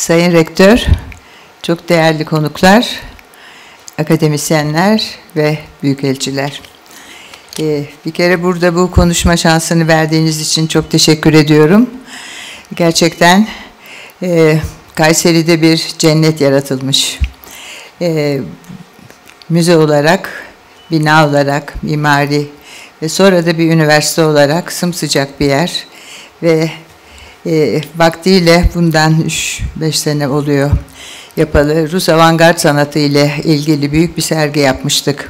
Sayın Rektör, çok değerli konuklar, akademisyenler ve büyükelçiler. Bir kere burada bu konuşma şansını verdiğiniz için çok teşekkür ediyorum. Gerçekten Kayseri'de bir cennet yaratılmış. Müze olarak, bina olarak, mimari ve sonra da bir üniversite olarak sımsıcak bir yer ve vaktiyle bundan 3-5 sene oluyor yapalı. Rus avangard sanatı ile ilgili büyük bir sergi yapmıştık.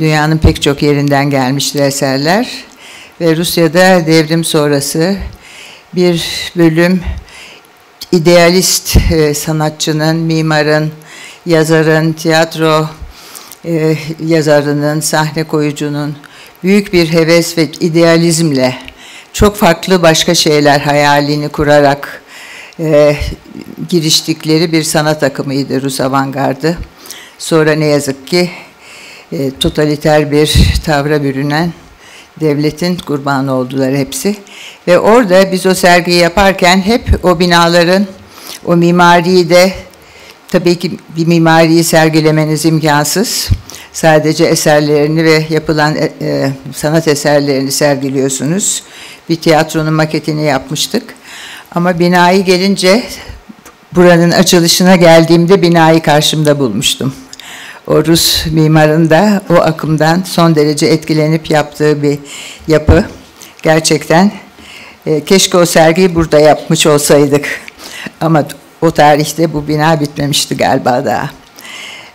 Dünyanın pek çok yerinden gelmişti eserler ve Rusya'da devrim sonrası bir bölüm idealist sanatçının, mimarın, yazarın, tiyatro yazarının, sahne koyucunun büyük bir heves ve idealizmle çok farklı başka şeyler hayalini kurarak giriştikleri bir sanat akımıydı Rus avangardı. Sonra ne yazık ki totaliter bir tavra bürünen devletin kurbanı oldular hepsi. Ve orada biz o sergiyi yaparken hep o binaların, o mimariyi de, tabii ki bir mimariyi sergilemeniz imkansız. Sadece eserlerini ve yapılan sanat eserlerini sergiliyorsunuz. Bir tiyatronun maketini yapmıştık. Ama binayı gelince, buranın açılışına geldiğimde binayı karşımda bulmuştum. O Rus mimarın da o akımdan son derece etkilenip yaptığı bir yapı. Gerçekten keşke o sergiyi burada yapmış olsaydık. Ama o tarihte bu bina bitmemişti galiba daha.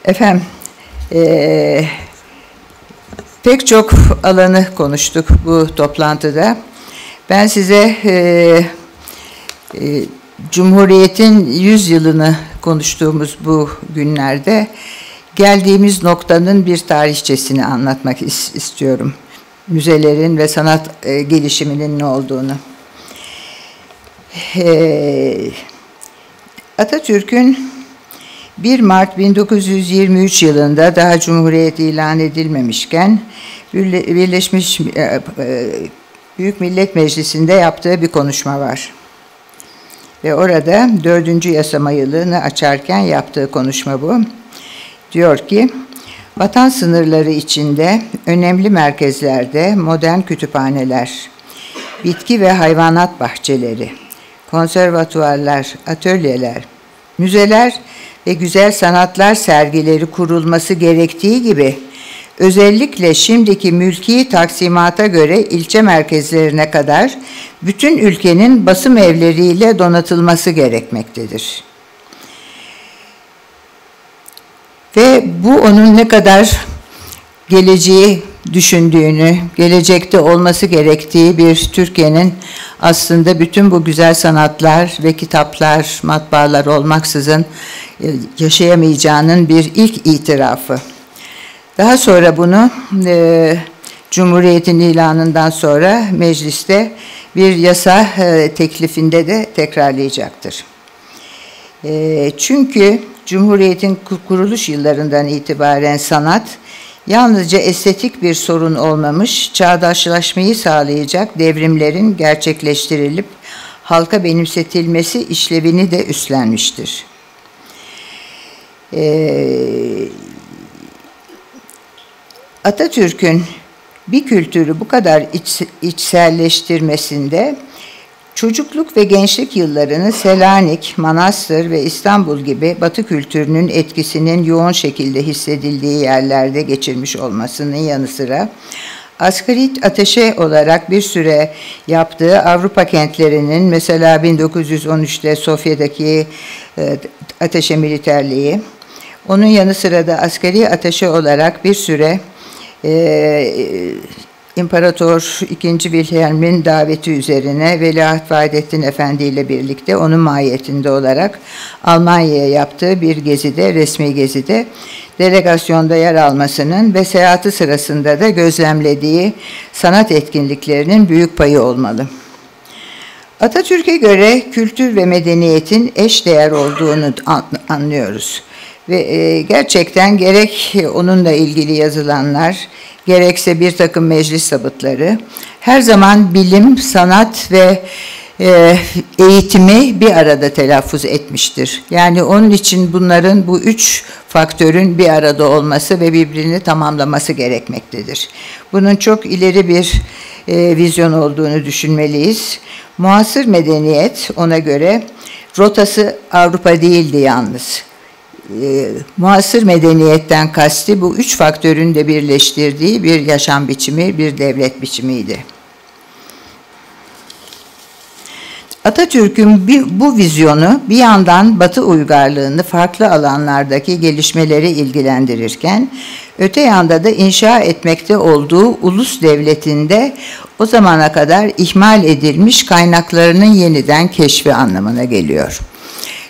Efendim, pek çok alanı konuştuk bu toplantıda. Ben size Cumhuriyet'in 100 yılını konuştuğumuz bu günlerde geldiğimiz noktanın bir tarihçesini anlatmak istiyorum. Müzelerin ve sanat gelişiminin ne olduğunu. Atatürk'ün 1 Mart 1923 yılında daha Cumhuriyet ilan edilmemişken Birleşmiş Büyük Millet Meclisi'nde yaptığı bir konuşma var. Ve orada 4. yasama yılını açarken yaptığı konuşma bu. Diyor ki, vatan sınırları içinde önemli merkezlerde modern kütüphaneler, bitki ve hayvanat bahçeleri, konservatuvarlar, atölyeler, müzeler ve güzel sanatlar sergileri kurulması gerektiği gibi özellikle şimdiki mülki taksimata göre ilçe merkezlerine kadar bütün ülkenin basım evleriyle donatılması gerekmektedir. Ve bu onun ne kadar geleceği düşündüğünü, gelecekte olması gerektiği bir Türkiye'nin aslında bütün bu güzel sanatlar ve kitaplar, matbaalar olmaksızın yaşayamayacağının bir ilk itirafı. Daha sonra bunu Cumhuriyet'in ilanından sonra mecliste bir yasa teklifinde de tekrarlayacaktır. Çünkü Cumhuriyet'in kuruluş yıllarından itibaren sanat, yalnızca estetik bir sorun olmamış, çağdaşlaşmayı sağlayacak devrimlerin gerçekleştirilip halka benimsetilmesi işlevini de üstlenmiştir. Atatürk'ün bir kültürü bu kadar içselleştirmesinde çocukluk ve gençlik yıllarını Selanik, Manastır ve İstanbul gibi Batı kültürünün etkisinin yoğun şekilde hissedildiği yerlerde geçirmiş olmasının yanı sıra asgari ateşe olarak bir süre yaptığı Avrupa kentlerinin, mesela 1913'te Sofya'daki ateşe militerliği, onun yanı sıra da asgari ateşe olarak bir süre İmparator II. Wilhelm'in daveti üzerine Veliaht Vahdettin Efendi ile birlikte onun mahiyetinde olarak Almanya'ya yaptığı bir gezide, resmi gezide delegasyonda yer almasının ve seyahati sırasında da gözlemlediği sanat etkinliklerinin büyük payı olmalı. Atatürk'e göre kültür ve medeniyetin eşdeğer olduğunu anlıyoruz. Ve gerçekten gerek onunla ilgili yazılanlar, gerekse bir takım meclis sabıtları, her zaman bilim, sanat ve eğitimi bir arada telaffuz etmiştir. Yani onun için bunların, bu üç faktörün bir arada olması ve birbirini tamamlaması gerekmektedir. Bunun çok ileri bir vizyon olduğunu düşünmeliyiz. Muasır medeniyet ona göre rotası Avrupa değildi yalnız. Muasır medeniyetten kasti bu üç faktörün de birleştirdiği bir yaşam biçimi, bir devlet biçimiydi. Atatürk'ün bu vizyonu bir yandan Batı uygarlığını farklı alanlardaki gelişmeleri ilgilendirirken, öte yanda da inşa etmekte olduğu ulus devletinde o zamana kadar ihmal edilmiş kaynaklarının yeniden keşfi anlamına geliyor.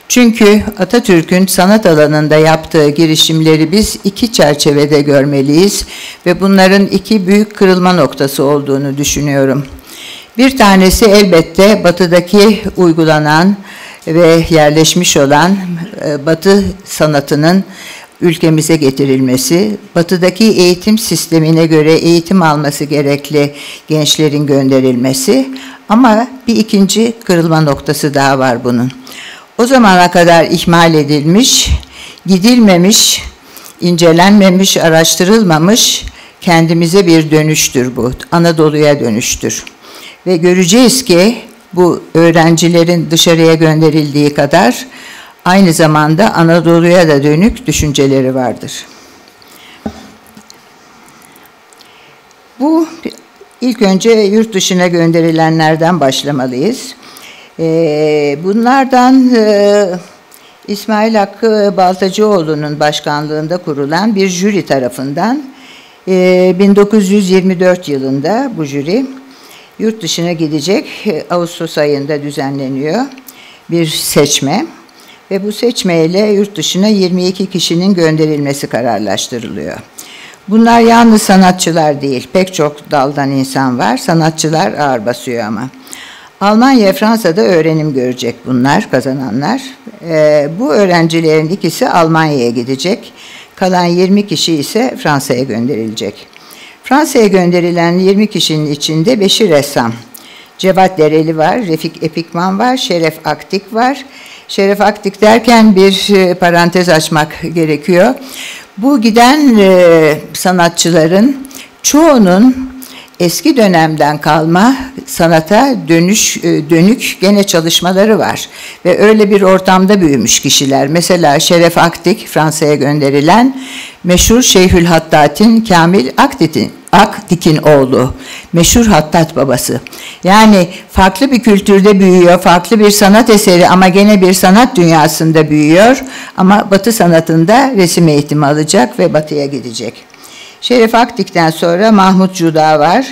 Çünkü Atatürk'ün sanat alanında yaptığı girişimleri biz iki çerçevede görmeliyiz ve bunların iki büyük kırılma noktası olduğunu düşünüyorum. Bir tanesi elbette Batı'daki uygulanan ve yerleşmiş olan Batı sanatının ülkemize getirilmesi, Batı'daki eğitim sistemine göre eğitim alması gerekli gençlerin gönderilmesi, ama bir ikinci kırılma noktası daha var bunun. O zamana kadar ihmal edilmiş, gidilmemiş, incelenmemiş, araştırılmamış kendimize bir dönüştür bu, Anadolu'ya dönüştür. Ve göreceğiz ki bu öğrencilerin dışarıya gönderildiği kadar aynı zamanda Anadolu'ya da dönük düşünceleri vardır. Bu ilk önce yurt dışına gönderilenlerden başlamalıyız. Bunlardan İsmail Hakkı Baltacıoğlu'nun başkanlığında kurulan bir jüri tarafından 1924 yılında bu jüri yurt dışına gidecek, Ağustos ayında düzenleniyor bir seçme ve bu seçmeyle yurt dışına 22 kişinin gönderilmesi kararlaştırılıyor. Bunlar yalnız sanatçılar değil, pek çok daldan insan var, sanatçılar ağır basıyor ama. Almanya, Fransa'da öğrenim görecek bunlar, kazananlar. Bu öğrencilerin ikisi Almanya'ya gidecek, kalan 20 kişi ise Fransa'ya gönderilecek. Fransa'ya gönderilen 20 kişinin içinde 5'i ressam. Cevat Dereli var, Refik Epikman var, Şeref Aktik var. Şeref Aktik derken bir parantez açmak gerekiyor. Bu giden sanatçıların çoğunun eski dönemden kalma sanata dönük gene çalışmaları var. Ve öyle bir ortamda büyümüş kişiler. Mesela Şeref Aktik, Fransa'ya gönderilen meşhur Şeyhül Hattat'in Kamil Aktik'in oğlu, meşhur Hattat babası. Yani farklı bir kültürde büyüyor, farklı bir sanat eseri ama gene bir sanat dünyasında büyüyor. Ama Batı sanatında resim eğitimi alacak ve Batı'ya gidecek. Şeref Aktik'ten sonra Mahmut Cuda var,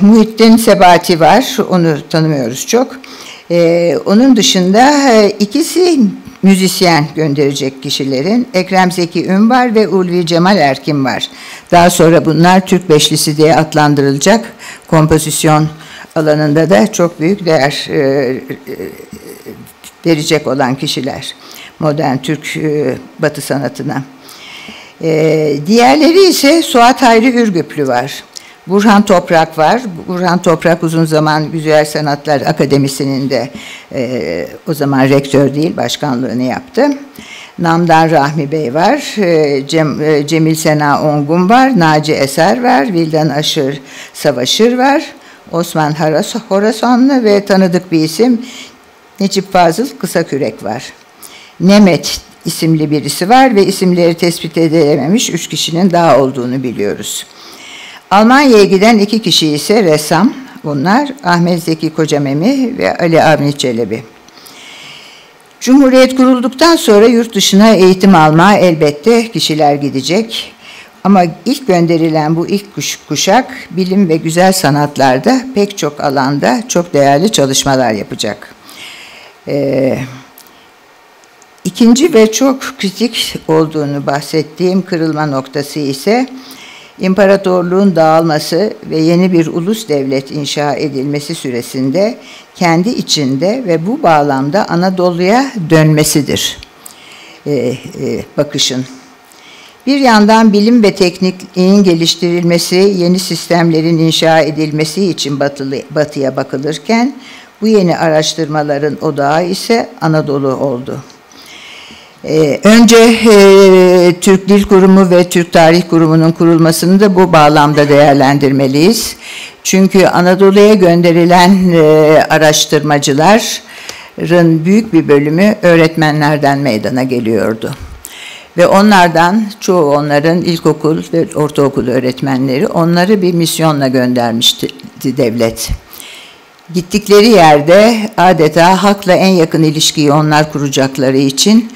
Muhittin Sebati var, onu tanımıyoruz çok. Onun dışında ikisi müzisyen gönderecek kişilerin, Ekrem Zeki Ümbar ve Ulvi Cemal Erkin var. Daha sonra bunlar Türk Beşlisi diye adlandırılacak, kompozisyon alanında da çok büyük değer verecek olan kişiler modern Türk Batı sanatına. Diğerleri ise Suat Hayri Ürgüplü var, Burhan Toprak var. Burhan Toprak uzun zaman Güzel Sanatlar Akademisi'nin de o zaman rektör değil başkanlığını yaptı. Namdan Rahmi Bey var, Cemil Sena Ongun var, Naci Eser var, Vildan Aşır Savaşır var, Osman Horasonlu ve tanıdık bir isim Necip Fazıl Kısakürek var. Nemet isimli birisi var ve isimleri tespit edilememiş 3 kişinin daha olduğunu biliyoruz. Almanya'ya giden 2 kişi ise ressam, bunlar Ahmet Zeki Kocamemi ve Ali Avni Çelebi. Cumhuriyet kurulduktan sonra yurt dışına eğitim almaya elbette kişiler gidecek. Ama ilk gönderilen bu ilk kuşak bilim ve güzel sanatlarda pek çok alanda çok değerli çalışmalar yapacak. İkinci ve çok kritik olduğunu bahsettiğim kırılma noktası ise imparatorluğun dağılması ve yeni bir ulus devlet inşa edilmesi süresinde kendi içinde ve bu bağlamda Anadolu'ya dönmesidir bakışın. Bir yandan bilim ve tekniğin geliştirilmesi, yeni sistemlerin inşa edilmesi için batıya bakılırken, Bu yeni araştırmaların odağı ise Anadolu oldu. Önce Türk Dil Kurumu ve Türk Tarih Kurumu'nun kurulmasını da bu bağlamda değerlendirmeliyiz. Çünkü Anadolu'ya gönderilen araştırmacıların büyük bir bölümü öğretmenlerden meydana geliyordu. Ve onlardan çoğu, onların ilkokul ve ortaokul öğretmenleri, onları bir misyonla göndermişti devlet. Gittikleri yerde adeta halkla en yakın ilişkiyi onlar kuracakları için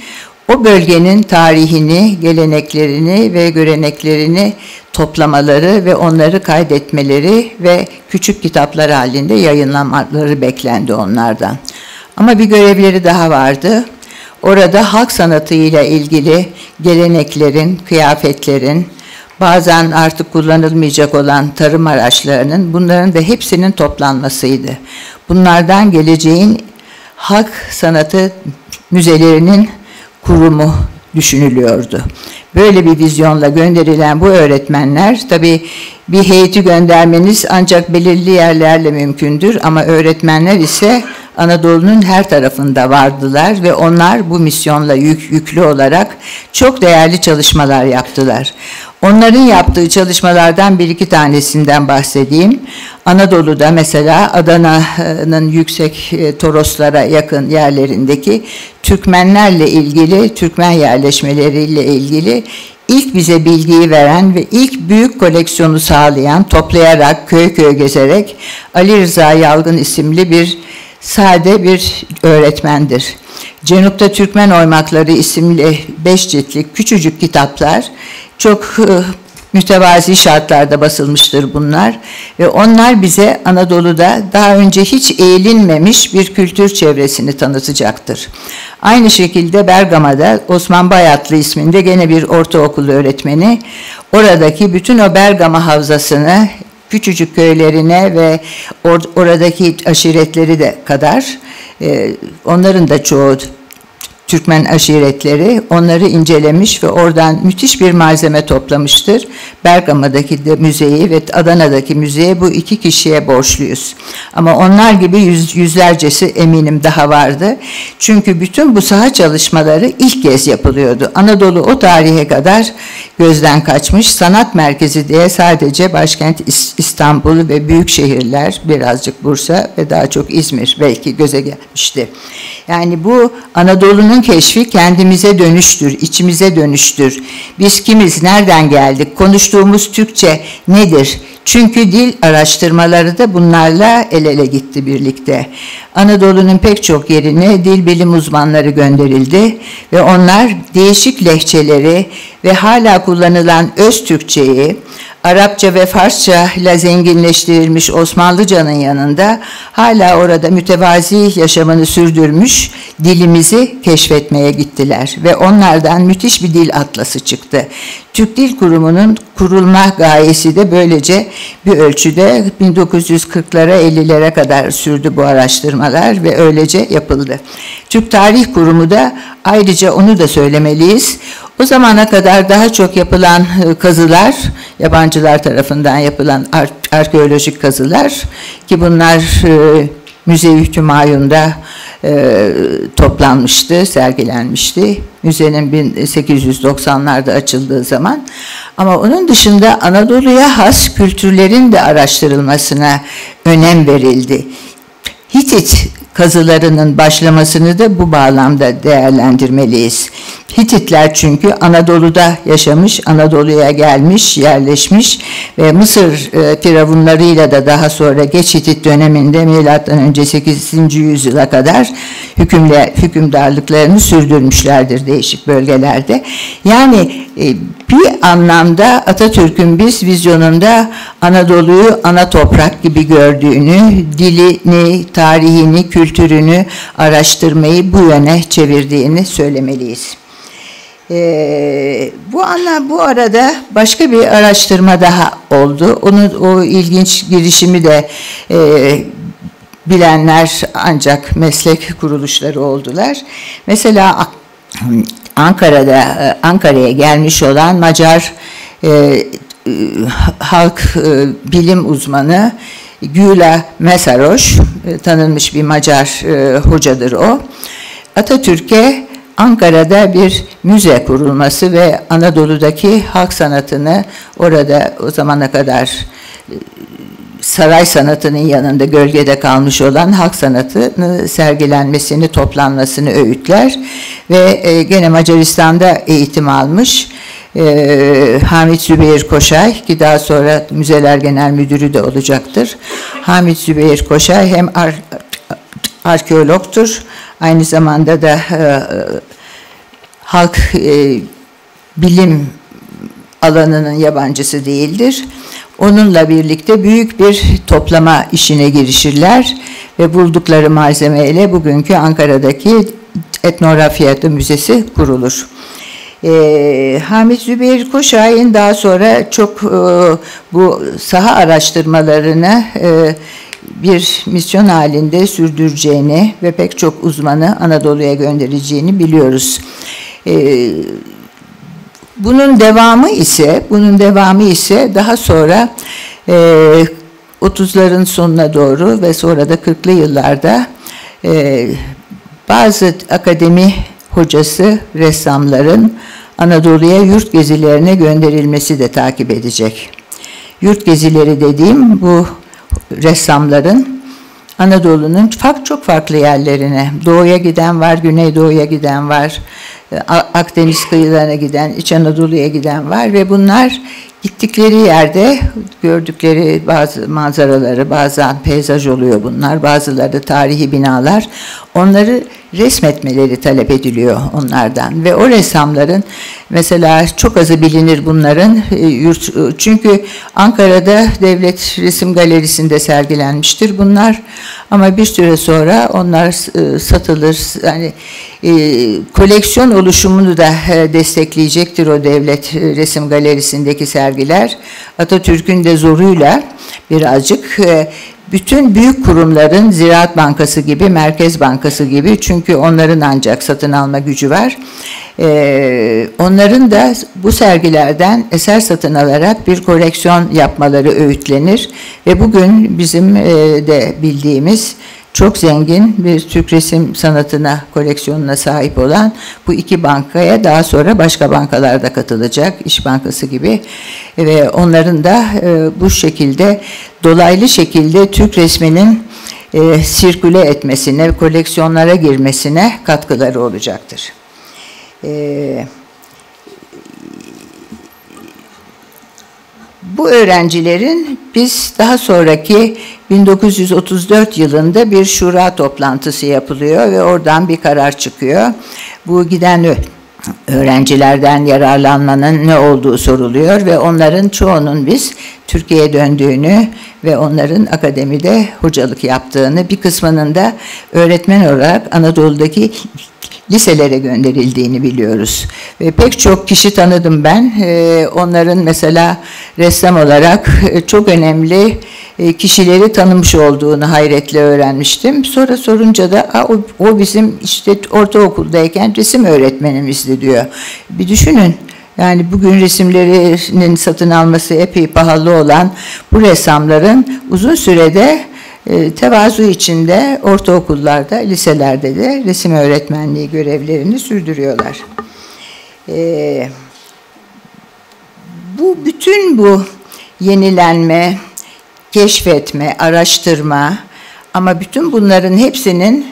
o bölgenin tarihini, geleneklerini ve göreneklerini toplamaları ve onları kaydetmeleri ve küçük kitaplar halinde yayınlamaları beklendi onlardan. Ama bir görevleri daha vardı. Orada halk sanatıyla ilgili geleneklerin, kıyafetlerin, bazen artık kullanılmayacak olan tarım araçlarının, bunların ve hepsinin toplanmasıydı. Bunlardan geleceğin halk sanatı müzelerinin kurumu düşünülüyordu. Böyle bir vizyonla gönderilen bu öğretmenler, tabii bir heyeti göndermeniz ancak belirli yerlerle mümkündür ama öğretmenler ise Anadolu'nun her tarafında vardılar ve onlar bu misyonla yüklü olarak çok değerli çalışmalar yaptılar. Onların yaptığı çalışmalardan bir iki tanesinden bahsedeyim. Anadolu'da mesela Adana'nın yüksek Toroslara yakın yerlerindeki Türkmenlerle ilgili, Türkmen yerleşmeleriyle ilgili ilk bize bilgiyi veren ve ilk büyük koleksiyonu sağlayan, toplayarak, köy köy gezerek Ali Rıza Yalgın isimli bir sade bir öğretmendir. Cenup'ta Türkmen Oymakları isimli 5 ciltlik küçücük kitaplar, çok mütevazi şartlarda basılmıştır bunlar ve onlar bize Anadolu'da daha önce hiç eğilinmemiş bir kültür çevresini tanıtacaktır. Aynı şekilde Bergama'da Osman Bayatlı isminde gene bir ortaokul öğretmeni, oradaki bütün o Bergama havzasını, küçücük köylerine ve oradaki aşiretleri de kadar, onların da çoğu Türkmen aşiretleri, onları incelemiş ve oradan müthiş bir malzeme toplamıştır. Bergama'daki de müzeyi ve Adana'daki müzeye bu iki kişiye borçluyuz. Ama onlar gibi yüzlercesi eminim daha vardı. Çünkü bütün bu saha çalışmaları ilk kez yapılıyordu. Anadolu o tarihe kadar gözden kaçmış. Sanat merkezi diye sadece başkent İstanbul ve büyük şehirler, birazcık Bursa ve daha çok İzmir belki göze gelmişti. Yani bu Anadolu'nun keşfi kendimize dönüştür, içimize dönüştür. Biz kimiz, nereden geldik, konuştuğumuz Türkçe nedir? Çünkü dil araştırmaları da bunlarla el ele gitti birlikte. Anadolu'nun pek çok yerine dil bilim uzmanları gönderildi ve onlar değişik lehçeleri ve hala kullanılan öz Türkçeyi, Arapça ve Farsça ile zenginleştirilmiş Osmanlıca'nın yanında hala orada mütevazi yaşamını sürdürmüş dilimizi keşfetmeye gittiler. Ve onlardan müthiş bir dil atlası çıktı. Türk Dil Kurumu'nun kurulma gayesi de böylece bir ölçüde 1940'lara 50'lere kadar sürdü bu araştırmalar ve öylece yapıldı. Türk Tarih Kurumu da, ayrıca onu da söylemeliyiz, o zamana kadar daha çok yapılan kazılar, yabancılar tarafından yapılan arkeolojik kazılar ki bunlar Müze-i Hümayun'da toplanmıştı, sergilenmişti. Müzenin 1890'larda açıldığı zaman. Ama onun dışında Anadolu'ya has kültürlerin de araştırılmasına önem verildi. Hitit kazılarının başlamasını da bu bağlamda değerlendirmeliyiz. Hititler çünkü Anadolu'da yaşamış, Anadolu'ya gelmiş, yerleşmiş ve Mısır firavunlarıyla da daha sonra geç Hitit döneminde M.Ö. 8. yüzyıla kadar hükümdarlıklarını sürdürmüşlerdir değişik bölgelerde. Yani bir anlamda Atatürk'ün biz vizyonunda Anadolu'yu ana toprak gibi gördüğünü, dilini, tarihini, kültürünü araştırmayı bu yöne çevirdiğini söylemeliyiz. Bu arada başka bir araştırma daha oldu. Onun o ilginç girişimi de bilenler ancak meslek kuruluşları oldular. Mesela Ankara'ya gelmiş olan Macar halk bilim uzmanı Güla Mesaroş, tanınmış bir Macar hocadır o. Atatürk'e Ankara'da bir müze kurulması ve Anadolu'daki halk sanatını orada o zamana kadar saray sanatının yanında gölgede kalmış olan halk sanatını sergilenmesini, toplanmasını öğütler ve gene Macaristan'da eğitim almış Hamit Zübeyir Koşay, ki daha sonra Müzeler Genel Müdürü de olacaktır. Hamit Zübeyir Koşay hem arkeologtur, aynı zamanda da halk bilim alanının yabancısı değildir. Onunla birlikte büyük bir toplama işine girişirler ve buldukları malzemeyle bugünkü Ankara'daki Etnografya Müzesi kurulur. Hamit Zübeyir Koşay'ın daha sonra çok bu saha araştırmalarını bir misyon halinde sürdüreceğini ve pek çok uzmanı Anadolu'ya göndereceğini biliyoruz. Bunun devamı ise daha sonra 30'ların sonuna doğru ve sonra da 40'lı yıllarda bazı akademi hocası ressamların Anadolu'ya yurt gezilerine gönderilmesi de takip edecek. Yurt gezileri dediğim bu ressamların Anadolu'nun çok farklı yerlerine, doğuya giden var, güneydoğuya giden var, Akdeniz kıyılarına giden, İç Anadolu'ya giden var ve bunlar gittikleri yerde gördükleri bazı manzaraları, bazen peyzaj oluyor bunlar, bazıları da tarihi binalar, onları resmetmeleri talep ediliyor onlardan ve o ressamların mesela çok azı bilinir bunların, çünkü Ankara'da Devlet Resim Galerisi'nde sergilenmiştir bunlar ama bir süre sonra onlar satılır, yani koleksiyon oluşumunu da destekleyecektir o Devlet Resim Galerisi'ndeki sergiler. Atatürk'ün de zoruyla birazcık bütün büyük kurumların, Ziraat Bankası gibi, Merkez Bankası gibi, çünkü onların ancak satın alma gücü var. Onların da bu sergilerden eser satın alarak bir koleksiyon yapmaları öğütlenir ve bugün bizim de bildiğimiz çok zengin bir Türk resim sanatına, koleksiyonuna sahip olan bu iki bankaya daha sonra başka bankalar da katılacak, İş Bankası gibi, ve onların da bu şekilde dolaylı şekilde Türk resminin sirküle etmesine, koleksiyonlara girmesine katkıları olacaktır. Bu öğrencilerin biz daha sonraki 1934 yılında bir şura toplantısı yapılıyor ve oradan bir karar çıkıyor. Bu giden öğrencilerden yararlanmanın ne olduğu soruluyor ve onların çoğunun biz Türkiye'ye döndüğünü ve onların akademide hocalık yaptığını, bir kısmının da öğretmen olarak Anadolu'daki liselere gönderildiğini biliyoruz. Ve pek çok kişi tanıdım ben. Onların mesela ressam olarak çok önemli kişileri tanımış olduğunu hayretle öğrenmiştim. Sonra sorunca da o bizim işte ortaokuldayken resim öğretmenimizdi diyor. Bir düşünün. Yani bugün resimlerinin satın alması epey pahalı olan bu ressamların uzun sürede tevazu içinde ortaokullarda, liselerde de resim öğretmenliği görevlerini sürdürüyorlar. Bütün bu yenilenme, keşfetme, araştırma, ama bütün bunların hepsinin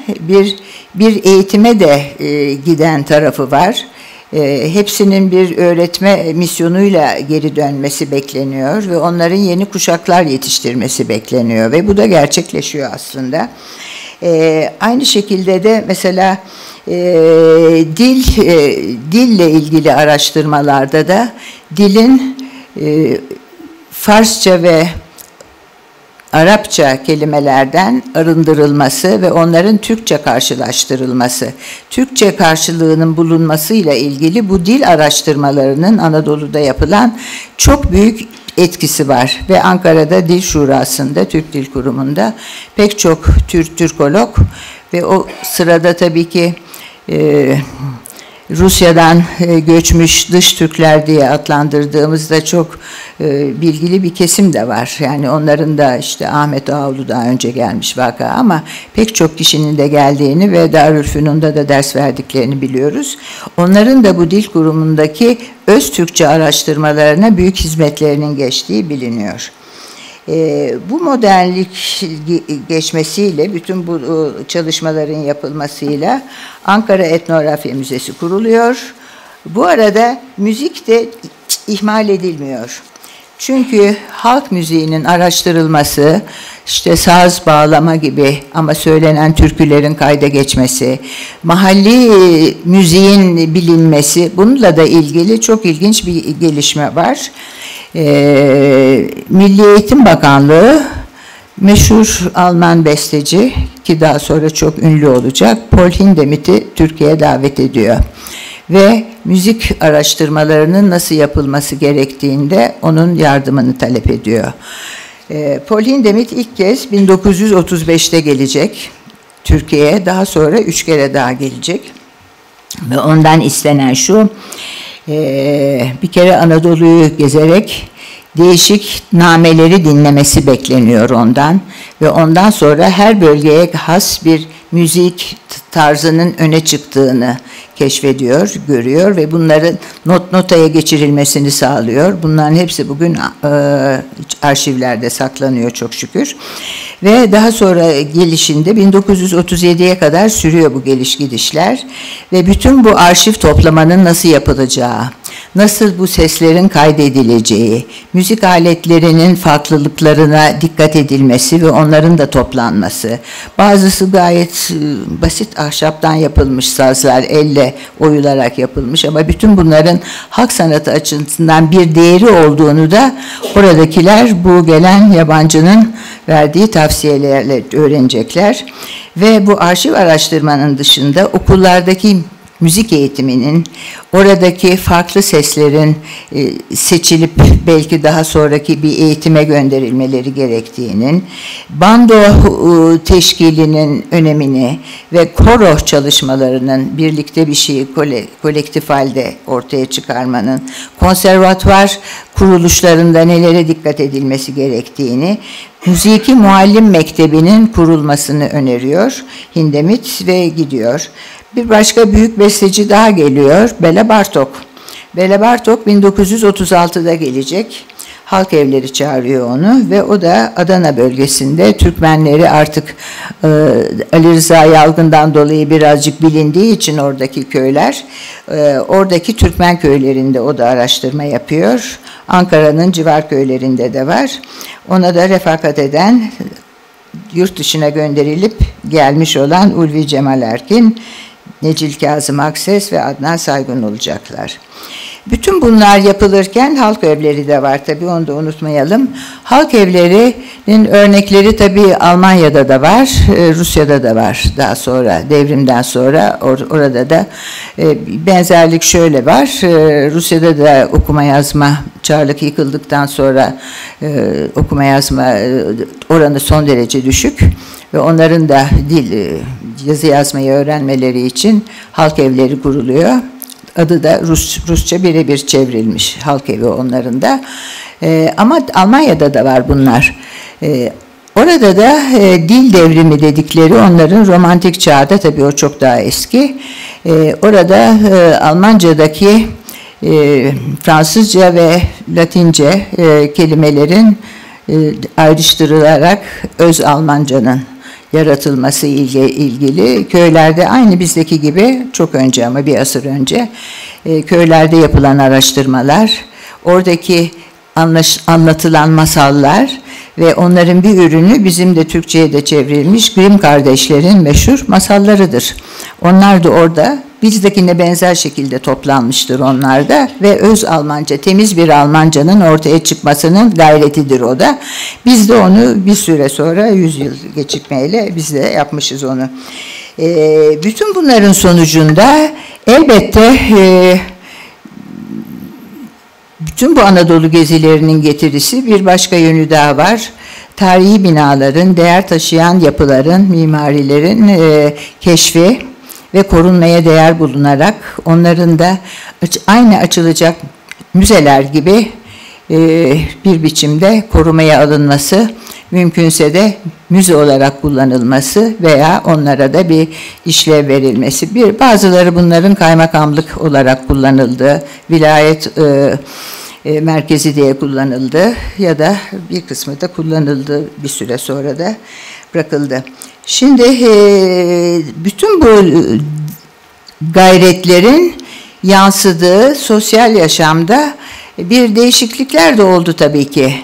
bir eğitime de giden tarafı var. Hepsinin bir öğretme misyonuyla geri dönmesi bekleniyor ve onların yeni kuşaklar yetiştirmesi bekleniyor ve bu da gerçekleşiyor aslında. Aynı şekilde de mesela dille ilgili araştırmalarda da dilin Farsça ve Arapça kelimelerden arındırılması ve onların Türkçe karşılaştırılması, Türkçe karşılığının bulunmasıyla ilgili bu dil araştırmalarının Anadolu'da yapılan çok büyük etkisi var. Ve Ankara'da Dil Şurası'nda, Türk Dil Kurumu'nda pek çok Türkolog ve o sırada tabii ki Rusya'dan göçmüş dış Türkler diye adlandırdığımızda çok bilgili bir kesim de var. Yani onların da işte Ahmet Ağaoğlu daha önce gelmiş vaka, ama pek çok kişinin de geldiğini ve Darülfünun'da da ders verdiklerini biliyoruz. Onların da bu dil kurumundaki öz Türkçe araştırmalarına büyük hizmetlerinin geçtiği biliniyor. Bu modernlik geçmesiyle, bütün bu çalışmaların yapılmasıyla Ankara Etnografya Müzesi kuruluyor. Bu arada müzik de ihmal edilmiyor. Çünkü halk müziğinin araştırılması, işte saz, bağlama gibi ama söylenen türkülerin kayda geçmesi, mahalli müziğin bilinmesi, bununla da ilgili çok ilginç bir gelişme var. Milli Eğitim Bakanlığı meşhur Alman besteci, ki daha sonra çok ünlü olacak, Paul Hindemith'i Türkiye'ye davet ediyor. Ve müzik araştırmalarının nasıl yapılması gerektiğinde onun yardımını talep ediyor. Paul Hindemith ilk kez 1935'te gelecek Türkiye'ye, daha sonra 3 kere daha gelecek. Ve ondan istenen şu, bir kere Anadolu'yu gezerek değişik nameleri dinlemesi bekleniyor ondan. Ve ondan sonra her bölgeye has bir müzik tarzının öne çıktığını keşfediyor, görüyor ve bunların notaya geçirilmesini sağlıyor. Bunların hepsi bugün arşivlerde saklanıyor çok şükür. Ve daha sonra gelişinde 1937'ye kadar sürüyor bu geliş gidişler ve bütün bu arşiv toplamanın nasıl yapılacağı, nasıl bu seslerin kaydedileceği, müzik aletlerinin farklılıklarına dikkat edilmesi ve onların da toplanması. Bazısı gayet basit ahşaptan yapılmış sazlar, elle oyularak yapılmış, ama bütün bunların halk sanatı açısından bir değeri olduğunu da oradakiler bu gelen yabancının verdiği tavsiyelerle öğrenecekler. Ve bu arşiv araştırmanın dışında okullardaki müzik eğitiminin, oradaki farklı seslerin seçilip belki daha sonraki bir eğitime gönderilmeleri gerektiğinin, bando teşkilinin önemini ve koro çalışmalarının, birlikte bir şeyi kolektif halde ortaya çıkarmanın, konservatuvar kuruluşlarında nelere dikkat edilmesi gerektiğini, Müziki Muallim Mektebi'nin kurulmasını öneriyor Hindemith ve gidiyor. Bir başka büyük besteci daha geliyor, Bela Bartok. Bela Bartok 1936'da gelecek. Halk evleri çağırıyor onu ve o da Adana bölgesinde Türkmenleri artık Ali Rıza Yalgın'dan dolayı birazcık bilindiği için oradaki köyler, oradaki Türkmen köylerinde o da araştırma yapıyor. Ankara'nın civar köylerinde de var. Ona da refakat eden, yurt dışına gönderilip gelmiş olan Ulvi Cemal Erkin, Necil Kazım Akses ve Adnan Saygun olacaklar. Bütün bunlar yapılırken halk evleri de var tabii, onu da unutmayalım. Halk evlerinin örnekleri tabii Almanya'da da var, Rusya'da da var daha sonra, devrimden sonra orada da benzerlik şöyle var. Rusya'da da okuma yazma, Çarlık yıkıldıktan sonra okuma yazma oranı son derece düşük ve onların da yazı yazmayı öğrenmeleri için halk evleri kuruluyor. Adı da Rusça birebir çevrilmiş halk evi onların da. Ama Almanya'da da var bunlar. Orada da dil devrimi dedikleri, onların romantik çağda, tabii o çok daha eski. Orada Almanca'daki Fransızca ve Latince kelimelerin ayrıştırılarak öz Almanca'nın yaratılması ile ilgili köylerde, aynı bizdeki gibi çok önce, ama bir asır önce köylerde yapılan araştırmalar, oradaki anlatılan masallar ve onların bir ürünü bizim de Türkçe'ye de çevrilmiş Grimm kardeşlerin meşhur masallarıdır. Onlar da orada bizdekine benzer şekilde toplanmıştır onlarda ve öz Almanca, temiz bir Almanca'nın ortaya çıkmasının gayretidir o da. Biz de onu bir süre sonra, 100 yıl geçikmeyle biz de yapmışız onu. Bütün bunların sonucunda elbette bütün bu Anadolu gezilerinin getirisi bir başka yönü daha var. Tarihi binaların, değer taşıyan yapıların, mimarilerin keşfi ve korunmaya değer bulunarak onların da aynı açılacak müzeler gibi bir biçimde korumaya alınması, mümkünse de müze olarak kullanılması veya onlara da bir işlev verilmesi. Bazıları bunların kaymakamlık olarak kullanıldı, vilayet merkezi diye kullanıldı ya da bir kısmı da kullanıldı, bir süre sonra da bırakıldı. Şimdi bütün bu gayretlerin yansıdığı sosyal yaşamda bir değişiklikler de oldu tabii ki.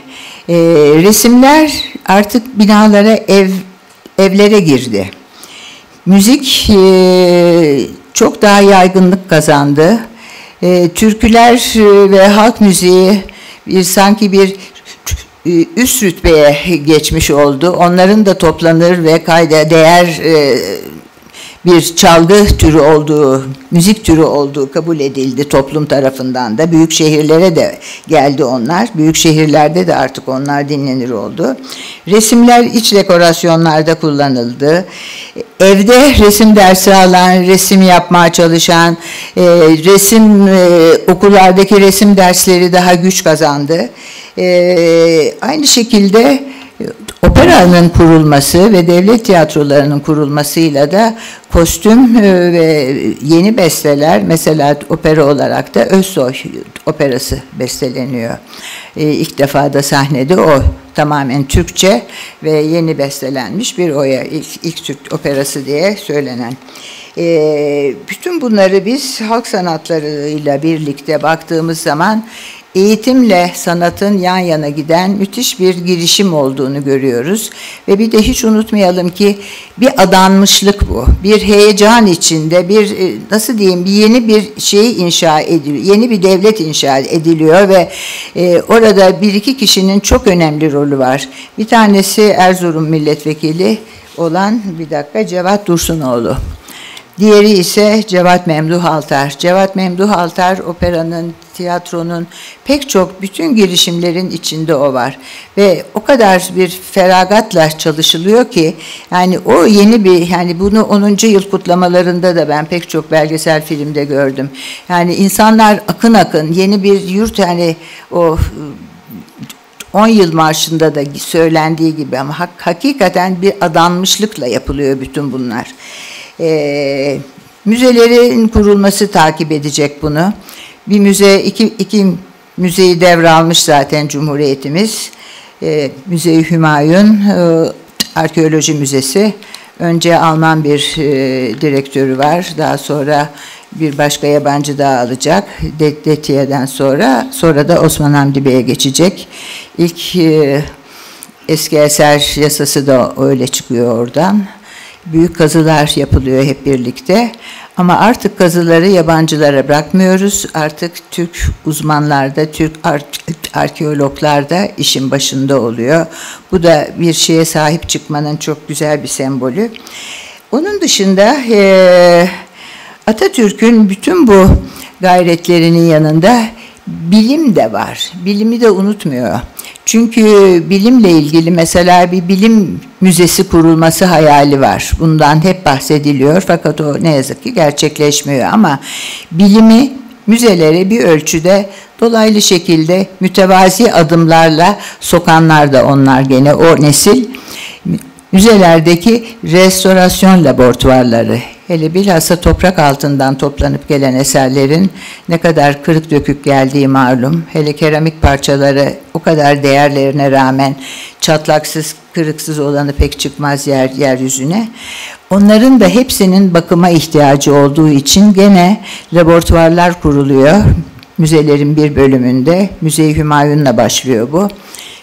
Resimler artık binalara, evlere girdi. Müzik çok daha yaygınlık kazandı. Türküler ve halk müziği sanki bir üst rütbeye geçmiş oldu. Onların da toplanır ve kayda değer bir çalgı türü olduğu, müzik türü olduğu kabul edildi toplum tarafından da. Büyük şehirlere de geldi onlar. Büyük şehirlerde de artık onlar dinlenir oldu. Resimler iç dekorasyonlarda kullanıldı. Evde resim dersi alan, resim yapmaya çalışan, okullardaki resim dersleri daha güç kazandı. Aynı şekilde operanın kurulması ve devlet tiyatrolarının kurulmasıyla da kostüm ve yeni besteler, mesela opera olarak da Özsoy operası besteleniyor. İlk defa da sahnede o tamamen Türkçe ve yeni bestelenmiş bir oya, ilk Türk operası diye söylenen. Bütün bunları biz halk sanatlarıyla birlikte baktığımız zaman eğitimle sanatın yan yana giden müthiş bir girişim olduğunu görüyoruz. Ve bir de hiç unutmayalım ki bir adanmışlık bu. Bir heyecan içinde bir, nasıl diyeyim, yeni bir şey inşa ediliyor. Yeni bir devlet inşa ediliyor ve orada bir iki kişinin çok önemli rolü var. Bir tanesi Erzurum milletvekili olan Cevat Dursunoğlu. Diğeri ise Cevat Memduh Altar. Cevat Memduh Altar operanın, tiyatronun, pek çok bütün girişimlerin içinde o var. Ve o kadar bir feragatla çalışılıyor ki, yani o yeni bir, yani bunu 10. yıl kutlamalarında da ben pek çok belgesel filmde gördüm. Yani insanlar akın akın yeni bir yurt, yani o 10 yıl marşında da söylendiği gibi, ama hakikaten bir adanmışlıkla yapılıyor bütün bunlar. Müzelerin kurulması takip edecek bunu. Bir müze, iki müzeyi devralmış zaten Cumhuriyetimiz. Müze-i Hümayun Arkeoloji Müzesi. Önce Alman bir direktörü var. Daha sonra bir başka yabancı daha alacak. Detiye'den sonra da Osman Hamdi Bey'e geçecek. İlk eski eser yasası da öyle çıkıyor oradan. Büyük kazılar yapılıyor hep birlikte. Ama artık kazıları yabancılara bırakmıyoruz. Artık Türk uzmanlarda, Türk arkeologlarda işin başında oluyor. Bu da bir şeye sahip çıkmanın çok güzel bir sembolü. Onun dışında Atatürk'ün bütün bu gayretlerinin yanında bilim de var. Bilimi de unutmuyor. Çünkü bilimle ilgili mesela bir bilim müzesi kurulması hayali var. Bundan hep bahsediliyor fakat o ne yazık ki gerçekleşmiyor. Ama bilimi müzelere bir ölçüde dolaylı şekilde mütevazi adımlarla sokanlar da onlar, gene o nesil. Müzelerdeki restorasyon laboratuvarları, hele bilhassa toprak altından toplanıp gelen eserlerin ne kadar kırık dökük geldiği malum. Hele keramik parçaları o kadar değerlerine rağmen çatlaksız, kırıksız olanı pek çıkmaz yeryüzüne. Onların da hepsinin bakıma ihtiyacı olduğu için gene laboratuvarlar kuruluyor. Müzelerin bir bölümünde, Müze-i Hümayun'la başlıyor bu.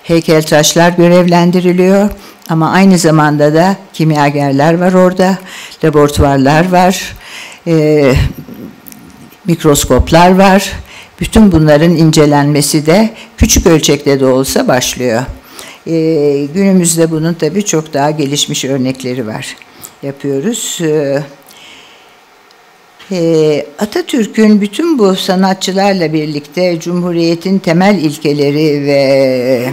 Heykeltıraşlar görevlendiriliyor. Ama aynı zamanda da kimyagerler var orada, laboratuvarlar var, mikroskoplar var. Bütün bunların incelenmesi de küçük ölçekte de olsa başlıyor. Günümüzde bunun tabii çok daha gelişmiş örnekleri var. Yapıyoruz. Atatürk'ün bütün bu sanatçılarla birlikte Cumhuriyet'in temel ilkeleri ve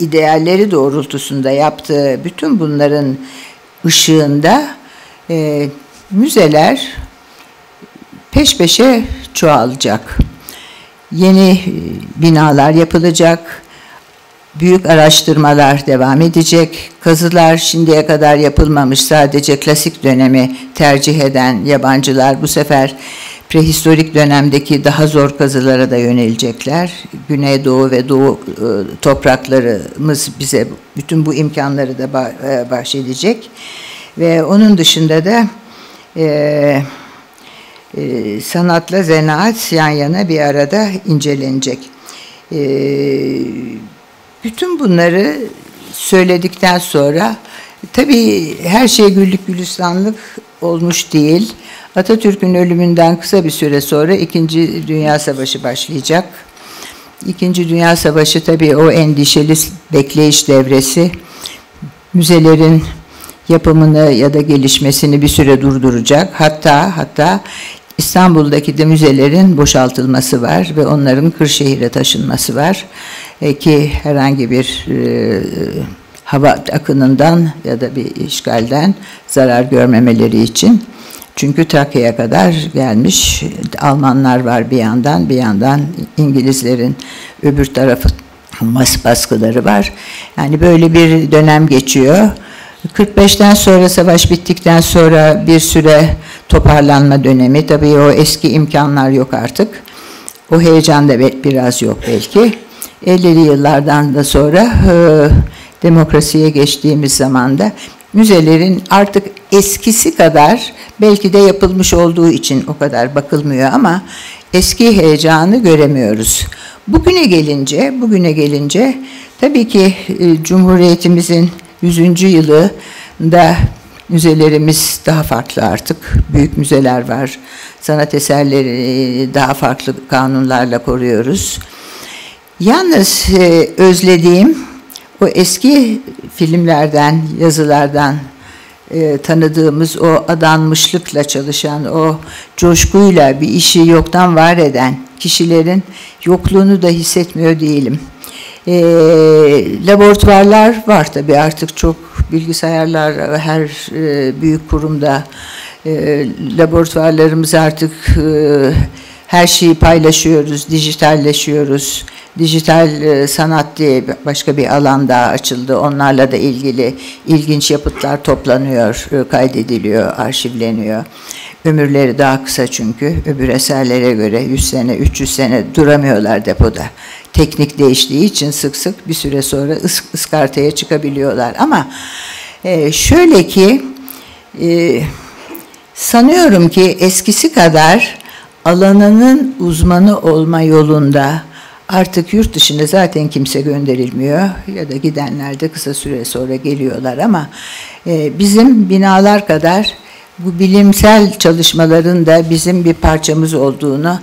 idealleri doğrultusunda yaptığı bütün bunların ışığında müzeler peş peşe çoğalacak. Yeni binalar yapılacak, büyük araştırmalar devam edecek, kazılar şimdiye kadar yapılmamış, sadece klasik dönemi tercih eden yabancılar bu sefer prehistorik dönemdeki daha zor kazılara da yönelecekler. Güneydoğu ve Doğu topraklarımız bize bütün bu imkanları da bahşedecek. Ve onun dışında da sanatla zanaat yan yana bir arada incelenecek. Bütün bunları söyledikten sonra tabii her şey güllük gülistanlık olmuş değil. Atatürk'ün ölümünden kısa bir süre sonra İkinci Dünya Savaşı başlayacak. İkinci Dünya Savaşı tabii o endişeli bekleyiş devresi müzelerin yapımını ya da gelişmesini bir süre durduracak. Hatta İstanbul'daki de müzelerin boşaltılması var ve onların Kırşehir'e taşınması var. Ki herhangi bir hava akınından ya da bir işgalden zarar görmemeleri için. Çünkü Trakya'ya kadar gelmiş Almanlar var bir yandan İngilizlerin öbür tarafı baskıları var. Yani böyle bir dönem geçiyor. 45'ten sonra savaş bittikten sonra bir süre toparlanma dönemi. Tabii o eski imkanlar yok artık. O heyecan da biraz yok belki. 50'li yıllardan da sonra demokrasiye geçtiğimiz zaman da müzelerin artık eskisi kadar belki de yapılmış olduğu için o kadar bakılmıyor ama eski heyecanı göremiyoruz. Bugüne gelince tabii ki Cumhuriyetimizin 100. yılında müzelerimiz daha farklı artık. Büyük müzeler var. Sanat eserleri daha farklı kanunlarla koruyoruz. Yalnız özlediğim o eski filmlerden, yazılardan tanıdığımız o adanmışlıkla çalışan, o coşkuyla bir işi yoktan var eden kişilerin yokluğunu da hissetmiyor değilim. Laboratuvarlar var tabii artık çok bilgisayarlar her büyük kurumda laboratuvarlarımız artık her şeyi paylaşıyoruz, dijitalleşiyoruz. Dijital sanat diye başka bir alan daha açıldı. Onlarla da ilgili ilginç yapıtlar toplanıyor, kaydediliyor, arşivleniyor. Ömürleri daha kısa çünkü. Öbür eserlere göre 100 sene, 300 sene duramıyorlar depoda. Teknik değiştiği için sık sık bir süre sonra ıskartaya çıkabiliyorlar. Ama şöyle ki sanıyorum ki eskisi kadar alanının uzmanı olma yolunda artık yurt dışına zaten kimse gönderilmiyor ya da gidenler de kısa süre sonra geliyorlar ama bizim binalar kadar bu bilimsel çalışmaların da bizim bir parçamız olduğunu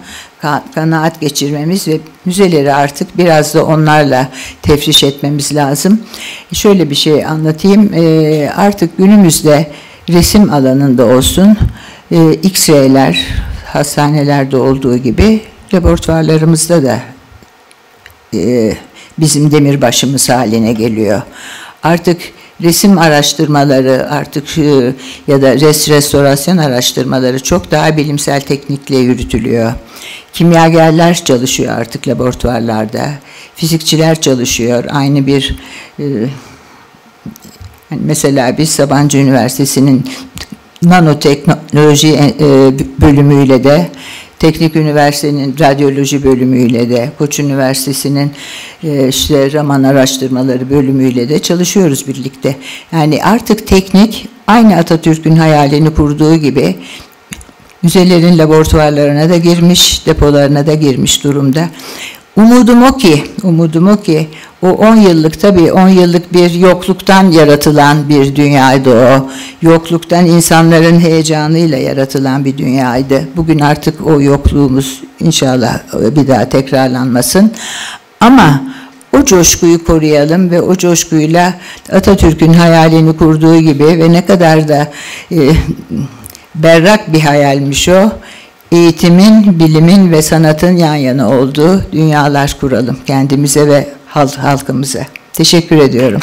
kanaat geçirmemiz ve müzeleri artık biraz da onlarla tefriş etmemiz lazım. Şöyle bir şey anlatayım. Artık günümüzde resim alanında olsun X-ray'ler hastanelerde olduğu gibi laboratuvarlarımızda da bizim demirbaşımız haline geliyor. Artık resim araştırmaları artık ya da restorasyon araştırmaları çok daha bilimsel teknikle yürütülüyor. Kimyagerler çalışıyor artık laboratuvarlarda. Fizikçiler çalışıyor. Aynı bir mesela biz Sabancı Üniversitesi'nin nanoteknoloji bölümüyle de Teknik Üniversitesi'nin radyoloji bölümüyle de, Koç Üniversitesi'nin işte Raman Araştırmaları bölümüyle de çalışıyoruz birlikte. Yani artık teknik aynı Atatürk'ün hayalini kurduğu gibi müzelerin laboratuvarlarına da girmiş, depolarına da girmiş durumda. Umudum o ki o 10 yıllık tabii 10 yıllık bir yokluktan yaratılan bir dünyaydı o. Yokluktan insanların heyecanıyla yaratılan bir dünyaydı. Bugün artık o yokluğumuz inşallah bir daha tekrarlanmasın. Ama o coşkuyu koruyalım ve o coşkuyla Atatürk'ün hayalini kurduğu gibi ve ne kadar da berrak bir hayalmiş o. Eğitimin, bilimin ve sanatın yan yana olduğu dünyalar kuralım kendimize ve halkımıza. Teşekkür ediyorum.